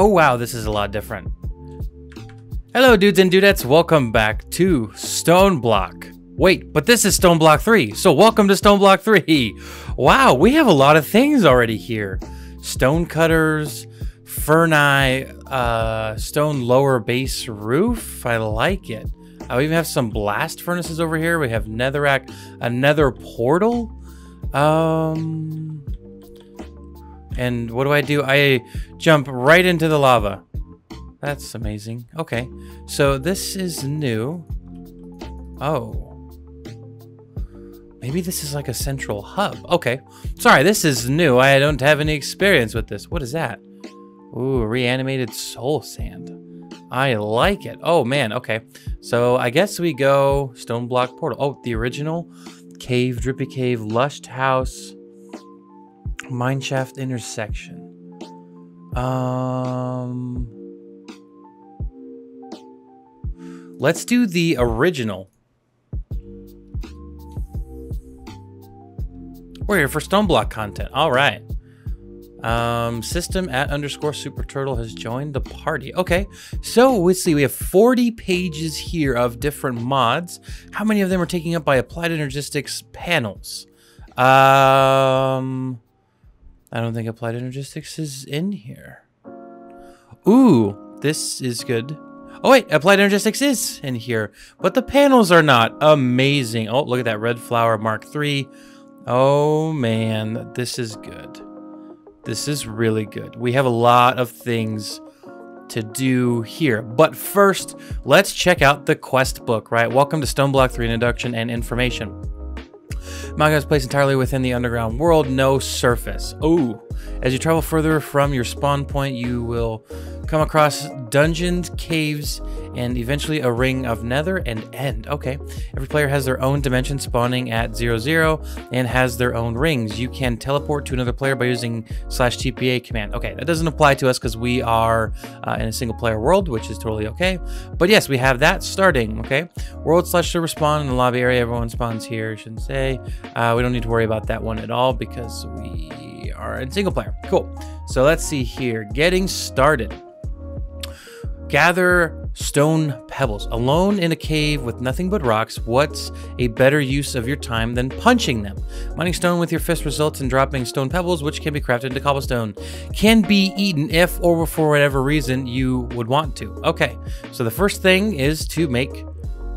Oh wow, this is a lot different. Hello dudes and dudettes, welcome back to Stoneblock. Wait, but this is Stoneblock 3, so welcome to Stoneblock 3. Wow, we have a lot of things already here. Stone cutters, ferni, stone lower base roof, I like it. We even have some blast furnaces over here. We have netherrack, another portal. And what do? I jump right into the lava. That's amazing. Okay, so this is new. Oh. Maybe this is like a central hub. Okay. Sorry, this is new. I don't have any experience with this. What is that? Ooh, reanimated soul sand. I like it. Oh, man. Okay. So I guess we go stone block portal. Oh, the original cave, drippy cave, lushed house, mineshaft intersection. Let's do the original. We're here for Stoneblock content. All right. System_at_super_turtle has joined the party. Okay. So let's see. We have 40 pages here of different mods. How many of them are taken up by Applied Energistics panels? I don't think Applied Energistics is in here. Ooh, this is good. Oh wait, Applied Energistics is in here, but the panels are not. Amazing. Oh, look at that red flower Mark III. Oh man, this is good. This is really good. We have a lot of things to do here, but first, let's check out the quest book, right? Welcome to Stoneblock 3 Introduction and Information. Minecraft is placed entirely within the underground world, no surface. Oh, as you travel further from your spawn point, you will come across dungeons, caves, and eventually a ring of nether and end. Okay, every player has their own dimension spawning at 0, 0 and has their own rings. You can teleport to another player by using /TPA command. Okay, that doesn't apply to us because we are in a single player world, which is totally okay. But yes, we have that starting, okay? World /server spawn in the lobby area. Everyone spawns here, I shouldn't say. We don't need to worry about that one at all because we are in single player. Cool, so let's see here. Getting started. Gather stone pebbles. Alone in a cave with nothing but rocks, what's a better use of your time than punching them? Mining stone with your fist results in dropping stone pebbles, which can be crafted into cobblestone. Can be eaten if or for whatever reason you would want to. Okay, so the first thing is to make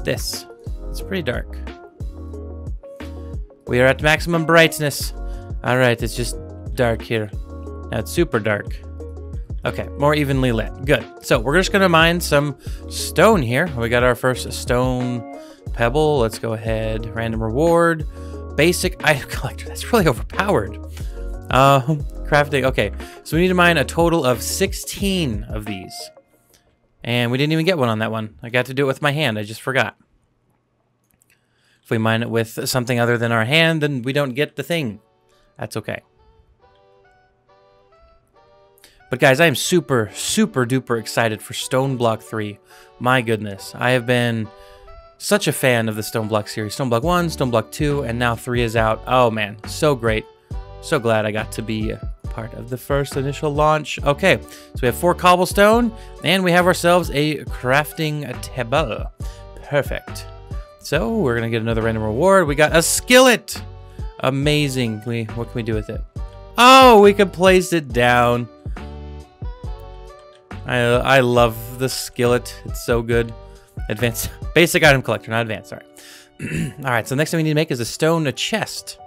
this. It's pretty dark. We are at maximum brightness. All right, it's just dark here. Now it's super dark. Okay, more evenly lit. Good. So we're just going to mine some stone here. We got our first stone pebble. Let's go ahead. Random reward. Basic item collector. That's really overpowered. Crafting. Okay, so we need to mine a total of 16 of these. And we didn't even get one on that one. I got to do it with my hand. I just forgot. If we mine it with something other than our hand, then we don't get the thing. That's okay. But guys, I am super, super duper excited for Stoneblock 3. My goodness, I have been such a fan of the Stoneblock series. Stoneblock 1, Stoneblock 2, and now 3 is out. Oh man, so great. So glad I got to be a part of the first initial launch. Okay, so we have 4 cobblestone, and we have ourselves a crafting table. Perfect. So we're gonna get another random reward. We got a skillet. Amazing. What can we do with it? Oh, we can place it down. I love the skillet. It's so good. Advanced. Basic item collector, not advanced. Sorry. All right. So the next thing we need to make is a stone chest.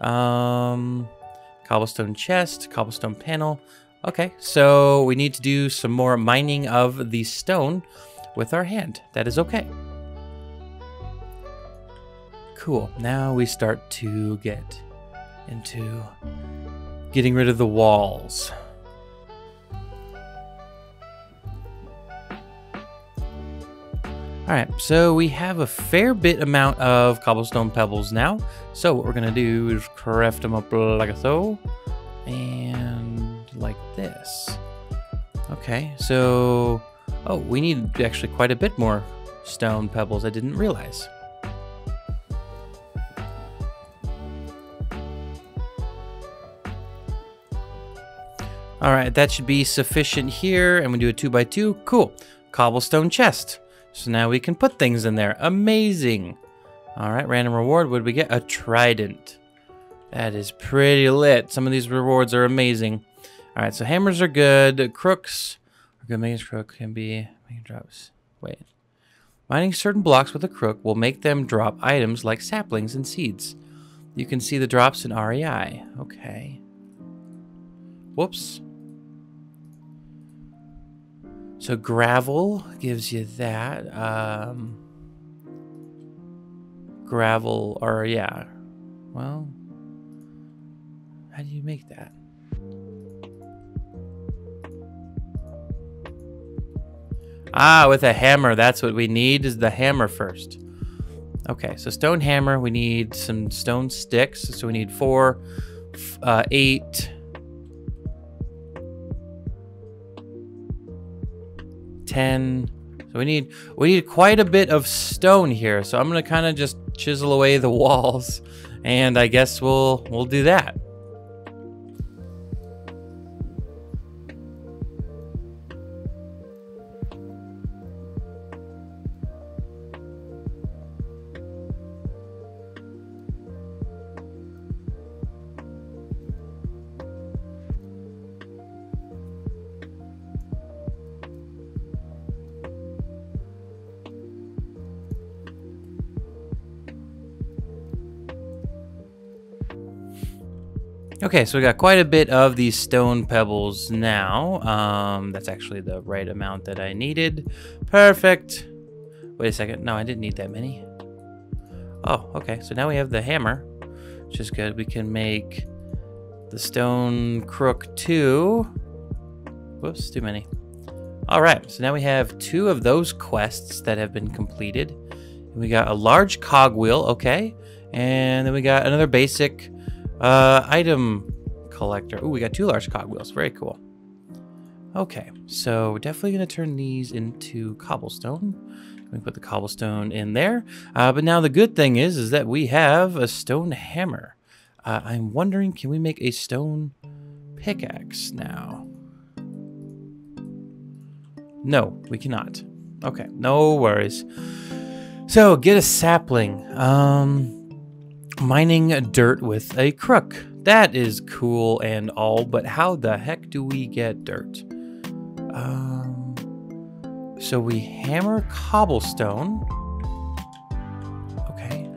Cobblestone chest. Cobblestone panel. Okay. So we need to do some more mining of the stone with our hand. That is okay. Cool. Now we start to get into getting rid of the walls. All right, so we have a fair bit amount of cobblestone pebbles now. So what we're gonna do is craft them up like so, and like this. Okay, so, oh, we need actually quite a bit more stone pebbles. I didn't realize. All right, that should be sufficient here. And we do a 2x2. Cool. Cobblestone chest. So now we can put things in there. Amazing. All right, random reward. What did we get? A trident. That is pretty lit. Some of these rewards are amazing. All right, so hammers are good. Crooks are good. Making crook can be making drops. Wait. Mining certain blocks with a crook will make them drop items like saplings and seeds. You can see the drops in REI. Okay. Whoops. So gravel gives you that. Gravel, or yeah. Well, how do you make that? Ah, with a hammer. That's what we need, is the hammer first. Okay, so stone hammer. We need some stone sticks. So we need 4, 8, 10. So we need quite a bit of stone here. So I'm gonna kind of just chisel away the walls, and I guess we'll do that. Okay, so we got quite a bit of these stone pebbles now. That's actually the right amount that I needed. Perfect. Wait a second. No, I didn't need that many. Oh, okay. So now we have the hammer, which is good. We can make the stone crook 2. Whoops, too many. All right, so now we have 2 of those quests that have been completed. We got a large cogwheel, okay. And then we got another basic... item collector. Oh, we got 2 large cogwheels. Very cool. Okay, so we're definitely going to turn these into cobblestone. We can put the cobblestone in there. But now the good thing is that we have a stone hammer. I'm wondering, can we make a stone pickaxe now? No, we cannot. Okay, no worries. So get a sapling. Mining dirt with a crook. That is cool and all, but how the heck do we get dirt? So we hammer cobblestone. Okay.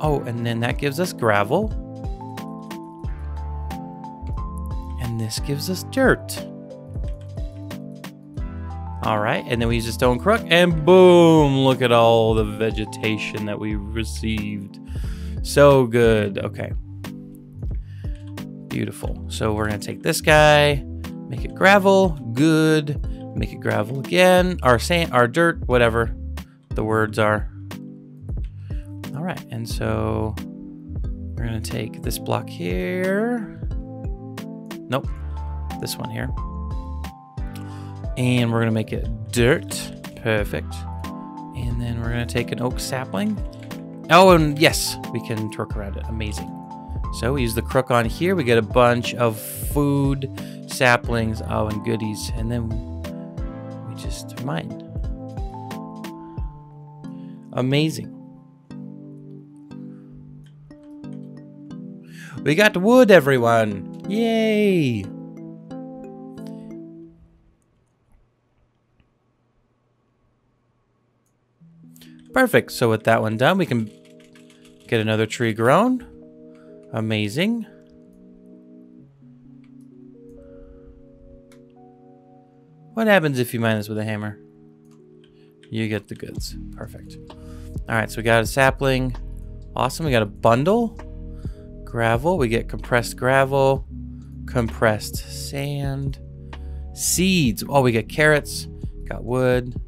Oh, and then that gives us gravel. And this gives us dirt. All right, and then we use a stone crook, and boom, look at all the vegetation that we received. So good, okay. Beautiful. So we're gonna take this guy, make it gravel, good, make it gravel again, our sand, our dirt, whatever the words are. All right, and so we're gonna take this block here. Nope, this one here. And we're gonna make it dirt. Perfect. And then we're gonna take an oak sapling. Oh, and yes, we can twerk around it. Amazing. So we use the crook on here. We get a bunch of food, saplings, oh, and goodies. And then we just mine. Amazing. We got wood, everyone. Yay. Perfect. So with that one done, we can get another tree grown. Amazing. What happens if you mine this with a hammer? You get the goods. Perfect. All right, so we got a sapling. Awesome. We got a bundle. Gravel. We get compressed gravel. Compressed sand. Seeds. Oh, we get carrots. Got wood.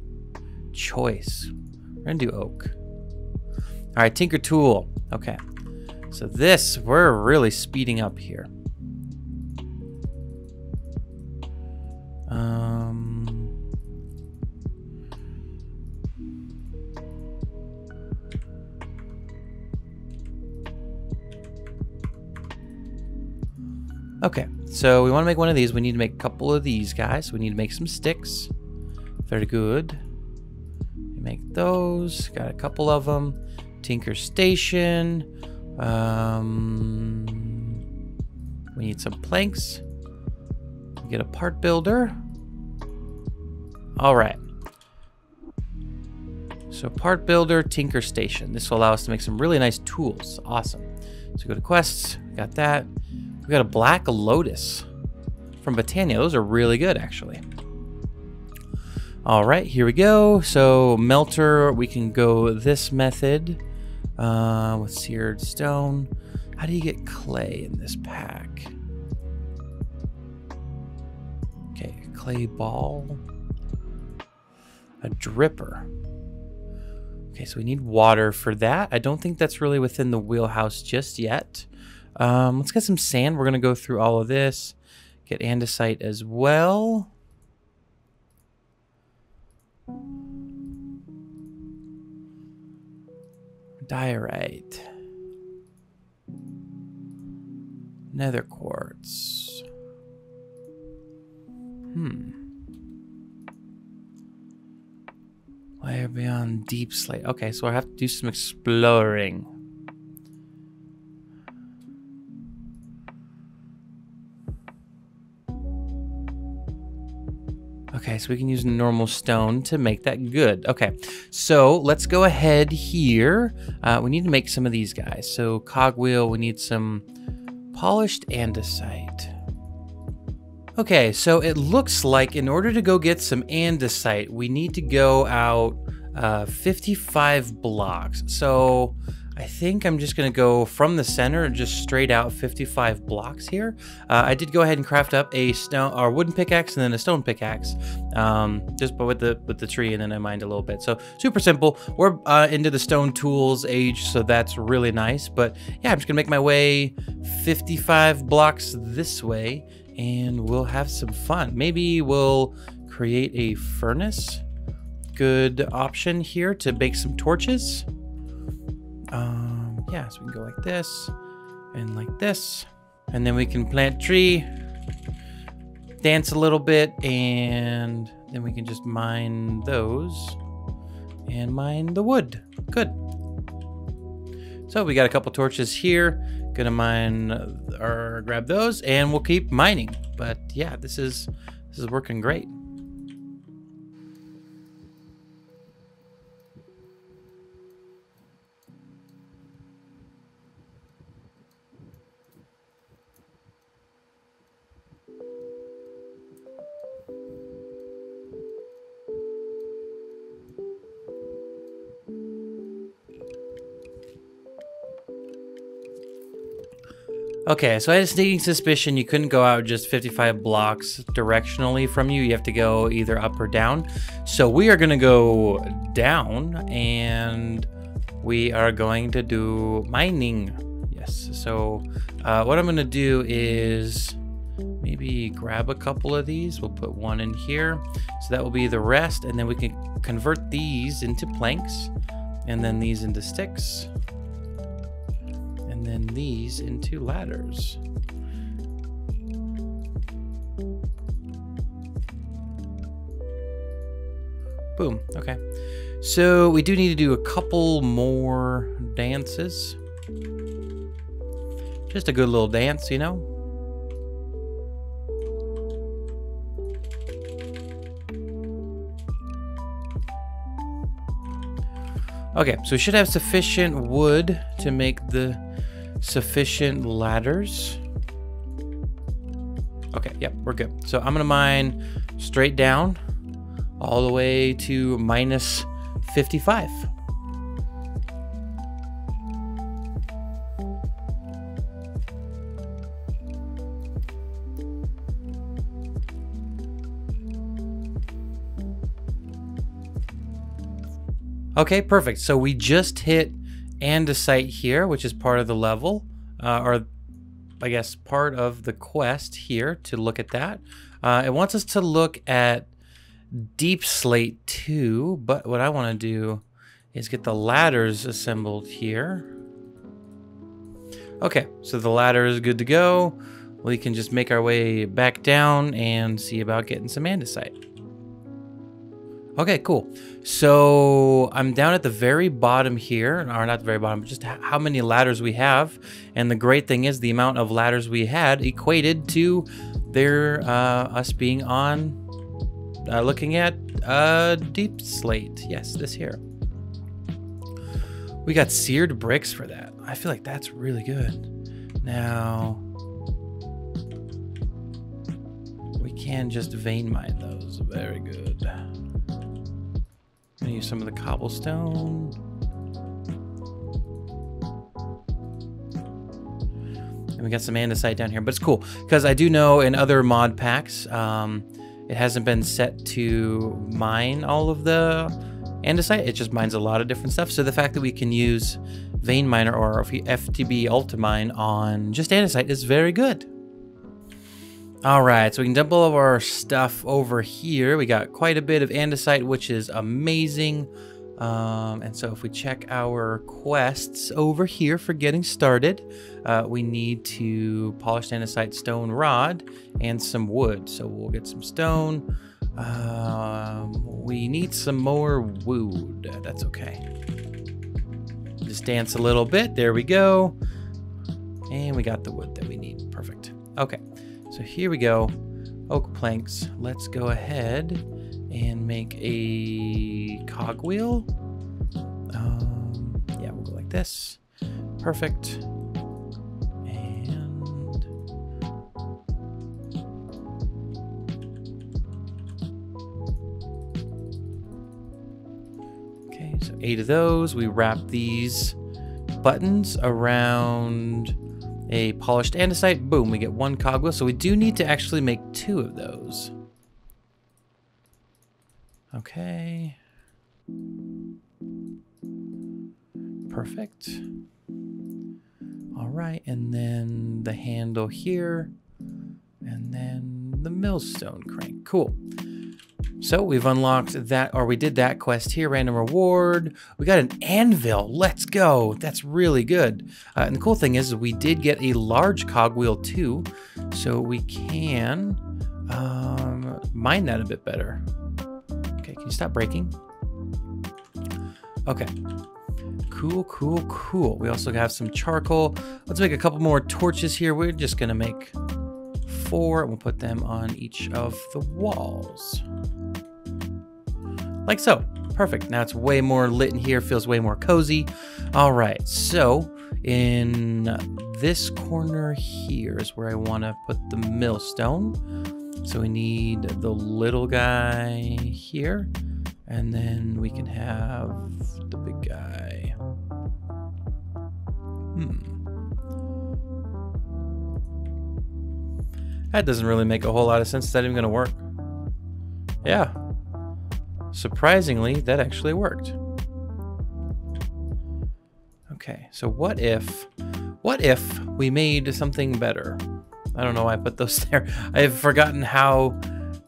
Choice. We're gonna do oak. All right, Tinker Tool. Okay, so this, we're really speeding up here. Okay, so we want to make one of these. We need to make a couple of these guys. We need to make some sticks. Very good. We make those. Got a couple of them. Tinker Station. We need some planks. Get a part builder. All right. So part builder, Tinker Station. This will allow us to make some really nice tools. Awesome. So go to quests. We got that. We got a black lotus from Botania. Those are really good, actually. All right, here we go. So melter, we can go this method with seared stone. How do you get clay in this pack? Okay, a clay ball, a dripper. Okay, so we need water for that. I don't think that's really within the wheelhouse just yet. Let's get some sand. We're going to go through all of this. Get andesite as well. Diorite. Nether quartz. Layer beyond deep slate. Okay, so I have to do some exploring. Okay, so we can use normal stone to make that good. Okay, so let's go ahead here. We need to make some of these guys. So cogwheel, we need some polished andesite. Okay, so it looks like in order to go get some andesite, we need to go out 55 blocks. So I think I'm just gonna go from the center and just straight out 55 blocks here. I did go ahead and craft up a stone or wooden pickaxe and then a stone pickaxe, just but with the tree, and then I mined a little bit. So super simple. We're into the stone tools age, so that's really nice. But yeah, I'm just gonna make my way 55 blocks this way, and we'll have some fun. Maybe we'll create a furnace. Good option here to bake some torches. Yeah, so we can go like this, and then we can plant tree, dance a little bit, and then we can just mine those and mine the wood. Good. So we got a couple torches here. Gonna mine or grab those, and we'll keep mining. But yeah, this is working great. Okay, so I had a sneaking suspicion you couldn't go out just 55 blocks directionally from you. You have to go either up or down. So we are going to go down, and we are going to do mining. Yes, so what I'm going to do is maybe grab a couple of these. We'll put one in here. So that will be the rest, and then we can convert these into planks, and then these into sticks, and then these into ladders. Boom. Okay, so we do need to do a couple more dances. Just a good little dance, you know. Okay, so we should have sufficient wood to make the sufficient ladders. Okay, yep, we're good. So I'm gonna mine straight down all the way to minus 55. Okay, perfect. So we just hit andesite here, which is part of the level, or I guess part of the quest here to look at that. It wants us to look at deep slate too, but what I want to do is get the ladders assembled here. Okay, so the ladder is good to go. we can just make our way back down and see about getting some andesite. Okay, cool. So I'm down at the very bottom here, or not the very bottom, but just how many ladders we have. And the great thing is the amount of ladders we had equated to their us being on looking at deep slate. Yes, this here. We got seared bricks for that. I feel like that's really good. Now we can just vein mine those. Very good. I'm gonna use some of the cobblestone. And we got some andesite down here, but it's cool because I do know in other mod packs, it hasn't been set to mine all of the andesite. It just mines a lot of different stuff. So the fact that we can use vein miner or FTB Ultimine on just andesite is very good. Alright, so we can dump all of our stuff over here. We got quite a bit of andesite, which is amazing. And so if we check our quests over here for getting started, we need to polish andesite, stone rod, and some wood. So we'll get some stone. We need some more wood. That's okay. Just dance a little bit. There we go. And we got the wood that we need. Perfect. Okay. So here we go, oak planks. Let's go ahead and make a cogwheel. Yeah, we'll go like this. Perfect. And okay, so 8 of those. We wrap these buttons around a polished andesite, boom, we get 1 cogwheel. So we do need to actually make 2 of those. Okay. Perfect. All right, and then the handle here, and then the millstone crank, cool. So we've unlocked that, or we did that quest here, random reward. We got an anvil, let's go. That's really good. And the cool thing is we did get a large cogwheel too, so we can mine that a bit better. Okay, can you stop breaking? Okay, cool, cool, cool. We also have some charcoal. Let's make a couple more torches here. We're just gonna make 4, and we'll put them on each of the walls. Like so, perfect. Now it's way more lit in here, feels way more cozy. All right, so in this corner here is where I wanna put the millstone. So we need the little guy here, and then we can have the big guy. That doesn't really make a whole lot of sense. Is that even gonna work? Yeah. Surprisingly, that actually worked. Okay, so what if we made something better? I don't know why I put those there. I have forgotten how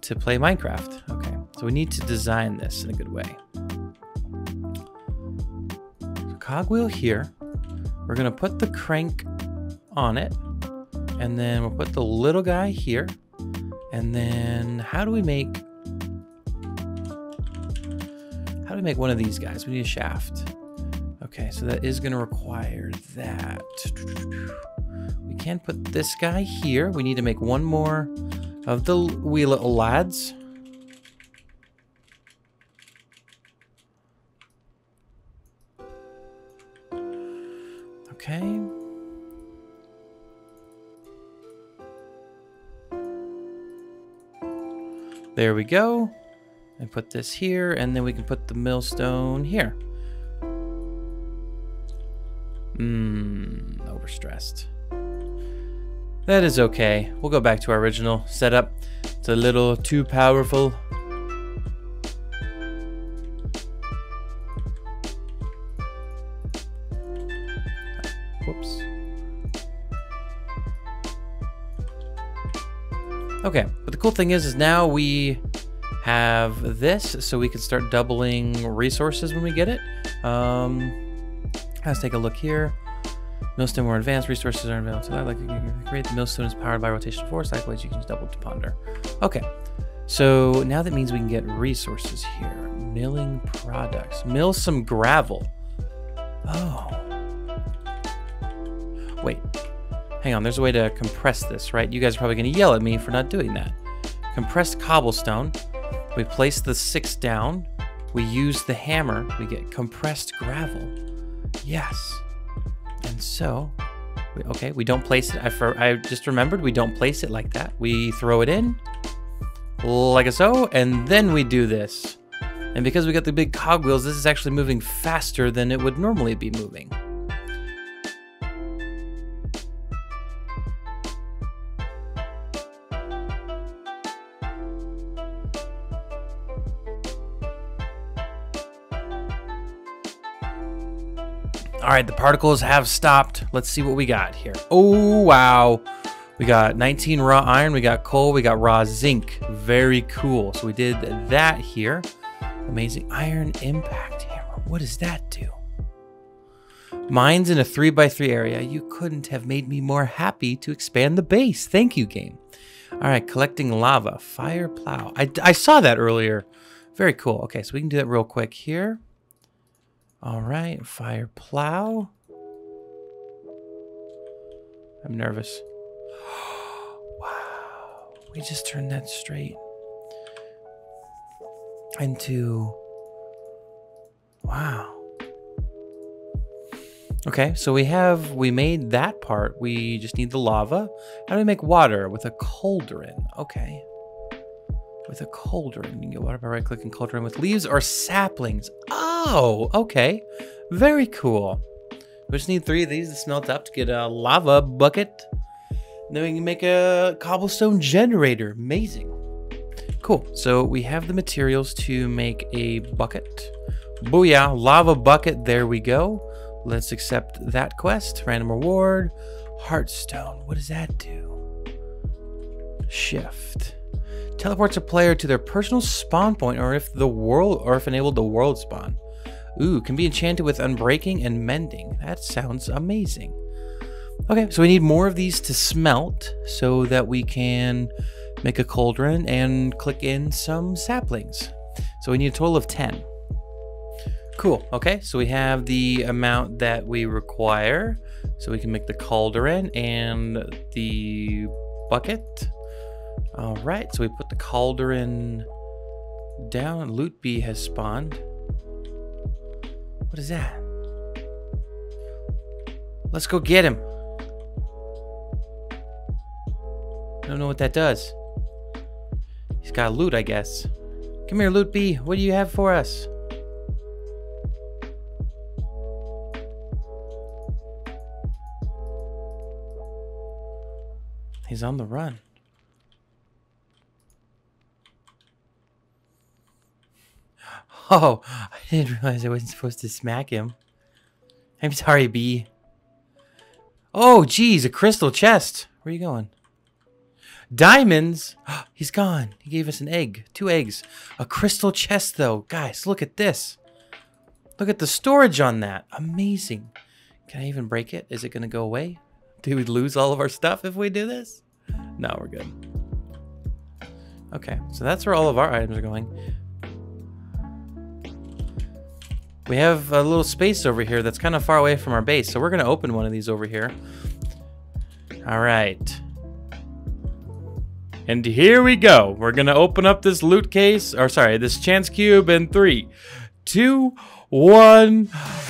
to play Minecraft. Okay, so we need to design this in a good way. So cogwheel here. We're gonna put the crank on it, and then we'll put the little guy here. And then how do we make one of these guys? We need a shaft. Okay, so that is gonna require that. We can put this guy here. We need to make 1 more of the wee little lads. Okay. There we go. And put this here, and then we can put the millstone here. Overstressed. That is okay. We'll go back to our original setup. It's a little too powerful. Whoops. Okay, but the cool thing is now we have this, so we can start doubling resources when we get it. Let's take a look here. Millstone more advanced, resources are available. So that like you can create the millstone is powered by rotation force, likewise you can just double to ponder. Okay. So now that means we can get resources here. Milling products. Mill some gravel. Oh. Wait. Hang on, there's a way to compress this, right? You guys are probably gonna yell at me for not doing that. Compressed cobblestone. We place the 6 down. We use the hammer. We get compressed gravel. Yes. And so, okay, we don't place it. I just remembered we don't place it like that. We throw it in. Like so, and then we do this. And because we got the big cogwheels, this is actually moving faster than it would normally be moving. All right, the particles have stopped. Let's see what we got here. Oh, wow. We got 19 raw iron, we got coal, we got raw zinc. Very cool. So we did that here. Amazing. Iron impact hammer. What does that do? Mines in a 3x3 area. You couldn't have made me more happy to expand the base. Thank you, game. All right, collecting lava. Fire plow. I saw that earlier. Very cool. Okay, so we can do that real quick here. All right, fire plow. I'm nervous. Wow, we just turned that straight into, wow. Okay, so we made that part. We just need the lava. How do we make water? With a cauldron, okay. With a cauldron, you can get water by right-clicking cauldron with leaves or saplings. Oh, okay, very cool. We just need 3 of these to smelt up to get a lava bucket. Then we can make a cobblestone generator. Amazing. Cool. So we have the materials to make a bucket. Booyah. Lava bucket. There we go. Let's accept that quest. Random reward. Heartstone. What does that do? Shift. Teleports a player to their personal spawn point or if enabled the world spawn. Ooh, can be enchanted with unbreaking and mending. That sounds amazing. Okay, so we need more of these to smelt so that we can make a cauldron and click in some saplings. So we need a total of 10. Cool, okay, so we have the amount that we require. So we can make the cauldron and the bucket. All right, so we put the cauldron down and loot bee has spawned. What is that? Let's go get him. I don't know what that does. He's got loot, I guess. Come here, Loot B. What do you have for us? He's on the run. Oh, I didn't realize I wasn't supposed to smack him. I'm sorry, B. Oh, geez, a crystal chest. Where are you going? Diamonds. He's gone. He gave us an egg. 2 eggs. A crystal chest, though. Guys, look at this. Look at the storage on that. Amazing. Can I even break it? Is it going to go away? Do we lose all of our stuff if we do this? No, we're good. Okay, so that's where all of our items are going. We have a little space over here that's kind of far away from our base, so we're going to open one of these over here. All right. And here we go. We're going to open up this loot case, or sorry, this chance cube in 3, 2, 1.